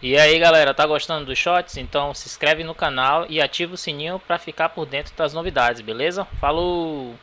E aí galera, tá gostando dos shorts? Então se inscreve no canal e ativa o sininho pra ficar por dentro das novidades, beleza? Falou!